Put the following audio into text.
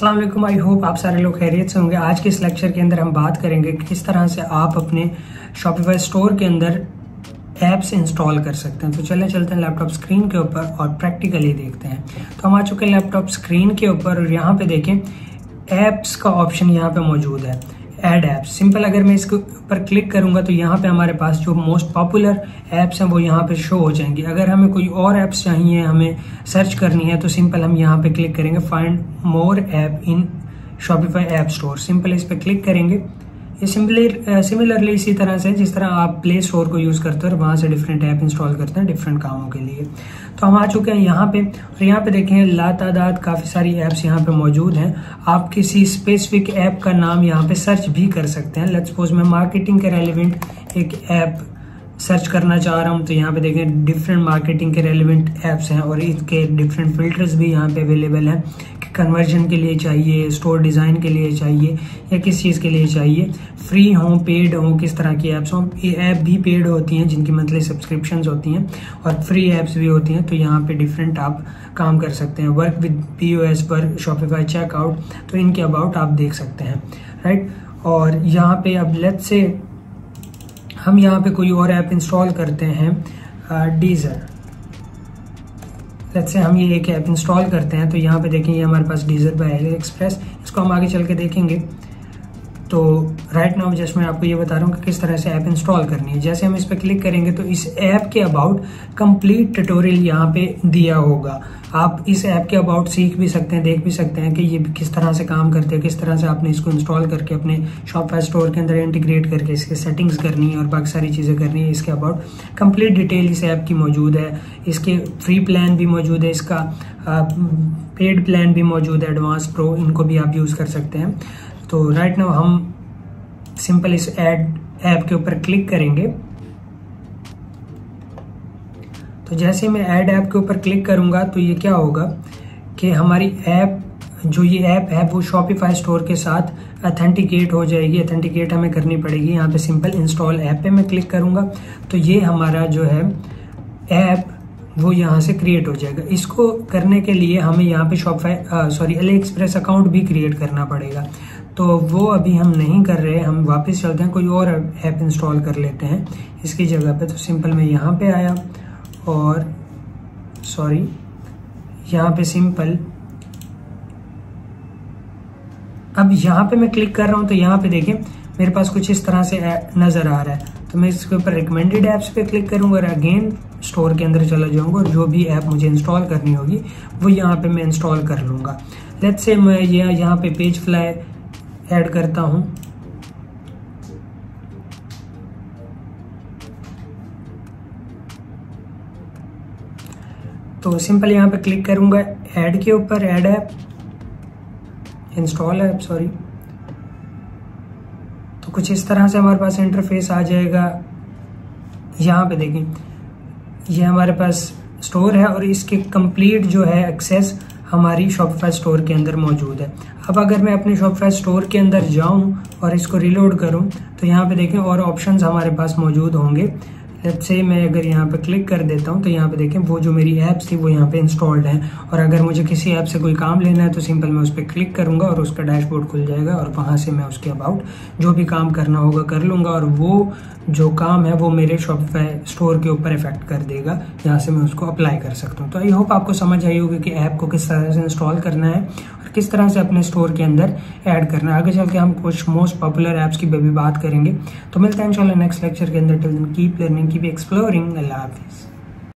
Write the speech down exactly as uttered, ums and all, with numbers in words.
अस्सलाम वालेकुम, I hope आप सारे लोग खैरियत से होंगे। आज के इस लेक्चर के अंदर हम बात करेंगे कि किस तरह से आप अपने शॉपिफाई स्टोर के अंदर ऐप्स इंस्टॉल कर सकते हैं। तो चले चलते हैं लैपटॉप स्क्रीन के ऊपर और प्रैक्टिकली देखते हैं। तो हम आ चुके हैं लैपटॉप स्क्रीन के ऊपर और यहाँ पे देखें ऐप्स का ऑप्शन यहाँ पे मौजूद है, ऐड ऐप्स। सिंपल अगर मैं इसके ऊपर क्लिक करूंगा तो यहाँ पे हमारे पास जो मोस्ट पॉपुलर ऐप्स हैं वो यहाँ पे शो हो जाएंगी। अगर हमें कोई और ऐप्स चाहिए, हमें सर्च करनी है, तो सिंपल हम यहाँ पे क्लिक करेंगे find more app in Shopify app store. Simple इस पर क्लिक करेंगे। सिमिलर सिमिलरली इसी तरह से जिस तरह आप प्ले स्टोर को यूज़ करते हो और वहाँ से डिफरेंट ऐप इंस्टॉल करते हैं डिफरेंट कामों के लिए। तो हम आ चुके हैं यहाँ पे और यहाँ पे देखें लातादाद काफ़ी सारी ऐप्स यहाँ पे मौजूद हैं। आप किसी स्पेसिफिक ऐप का नाम यहाँ पे सर्च भी कर सकते हैं। लेट्स सपोज मैं मार्केटिंग के रेलिवेंट एक ऐप सर्च करना चाह रहा हूँ, तो यहाँ पे देखें डिफरेंट मार्केटिंग के रेलिवेंट ऐप्स हैं और इसके डिफरेंट फिल्टर्स भी यहाँ पे अवेलेबल हैं कि कन्वर्जन के लिए चाहिए, स्टोर डिज़ाइन के लिए चाहिए या किस चीज़ के लिए चाहिए, फ्री हों पेड हों, किस तरह की ऐप्स हों। ये ऐप भी पेड होती हैं जिनकी मंथली सब्सक्रिप्शंस होती हैं और फ्री ऐप्स भी होती हैं। तो यहाँ पर डिफरेंट आप काम कर सकते हैं। Work with P O S work Shopify checkout, तो इनके अबाउट आप देख सकते हैं, राइट। और यहाँ पर अब लेट्स से हम यहाँ पे कोई और ऐप इंस्टॉल करते हैं, डीजर। लेट्स से हम ये एक ऐप इंस्टॉल करते हैं तो यहाँ पे देखें ये हमारे पास डीजर बाय एली एक्सप्रेस, इसको हम आगे चल के देखेंगे। तो राइट नाउ जस्ट मैं आपको ये बता रहा हूँ कि किस तरह से ऐप इंस्टॉल करनी है। जैसे हम इस पर क्लिक करेंगे तो इस ऐप के अबाउट कंप्लीट ट्यूटोरियल यहाँ पे दिया होगा। आप इस ऐप के अबाउट सीख भी सकते हैं, देख भी सकते हैं कि ये किस तरह से काम करते हैं, किस तरह से आपने इसको इंस्टॉल करके अपने शॉपिफाई स्टोर के अंदर इंटीग्रेट करके इसके सेटिंग्स करनी है और बाकी सारी चीज़ें करनी है। इसके अबाउट कंप्लीट डिटेल इस ऐप की मौजूद है। इसके फ्री प्लान भी मौजूद है, इसका पेड प्लान भी मौजूद है, एडवांस प्रो, इनको भी आप यूज़ कर सकते हैं। तो राइट नाउ हम सिंपल इस ऐड ऐप के ऊपर क्लिक करेंगे। तो जैसे मैं ऐड ऐप के ऊपर क्लिक करूंगा तो ये क्या होगा कि हमारी ऐप जो ये ऐप है वो शॉपिफाई स्टोर के साथ ऑथेंटिकेट हो जाएगी। ऑथेंटिकेट हमें करनी पड़ेगी। यहाँ पे सिंपल इंस्टॉल ऐप पे मैं क्लिक करूंगा तो ये हमारा जो है ऐप वो यहाँ से क्रिएट हो जाएगा। इसको करने के लिए हमें यहाँ पे Shopify sorry AliExpress account भी क्रिएट करना पड़ेगा, तो वो अभी हम नहीं कर रहे। हम वापस चलते हैं, कोई और ऐप इंस्टॉल कर लेते हैं इसकी जगह पे। तो सिंपल मैं यहाँ पे आया और सॉरी यहाँ पे सिंपल अब यहाँ पे मैं क्लिक कर रहा हूँ तो यहाँ पे देखें मेरे पास कुछ इस तरह से नज़र आ रहा है। तो मैं इसके ऊपर रिकमेंडेड ऐप्स पे क्लिक करूँगा और अगेन स्टोर के अंदर चला जाऊँगा और जो भी ऐप मुझे इंस्टॉल करनी होगी वो यहाँ पे मैं इंस्टॉल कर लूँगा। लेट्स से मैं यह यहाँ पे पेज फ्लाई ऐड करता हूँ। तो सिंपल यहाँ पे क्लिक करूँगा ऐड के ऊपर, add app install app sorry. तो कुछ इस तरह से हमारे पास इंटरफेस आ जाएगा। यहाँ पे देखें ये हमारे पास स्टोर है और इसके कंप्लीट जो है एक्सेस हमारी शॉपिफाई स्टोर के अंदर मौजूद है। अब अगर मैं अपने शॉपिफाई स्टोर के अंदर जाऊं और इसको रीलोड करूं तो यहाँ पे देखें और ऑप्शंस हमारे पास मौजूद होंगे। लेट्स से मैं अगर यहाँ पे क्लिक कर देता हूँ तो यहाँ पे देखें वो जो मेरी ऐप्स थी वो यहाँ पे इंस्टॉल्ड हैं। और अगर मुझे किसी ऐप से कोई काम लेना है तो सिंपल मैं उस पर क्लिक करूँगा और उसका डैशबोर्ड खुल जाएगा और वहाँ से मैं उसके अबाउट जो भी काम करना होगा कर लूँगा और वो जो काम है वो मेरे शॉपिफाई स्टोर के ऊपर इफेक्ट कर देगा। यहाँ से मैं उसको अप्लाई कर सकता हूँ। तो आई होप आपको समझ आई होगी कि ऐप को किस तरह से इंस्टॉल करना है और किस तरह से अपने स्टोर के अंदर ऐड करना है। आगे चल के हम कुछ मोस्ट पॉपुलर ऐप्स की भी बात करेंगे। तो मिलते हैं इंशाल्लाह नेक्स्ट लेक्चर के अंदर। Till then keep learning, keep exploring. अल्लाह हाफिज़।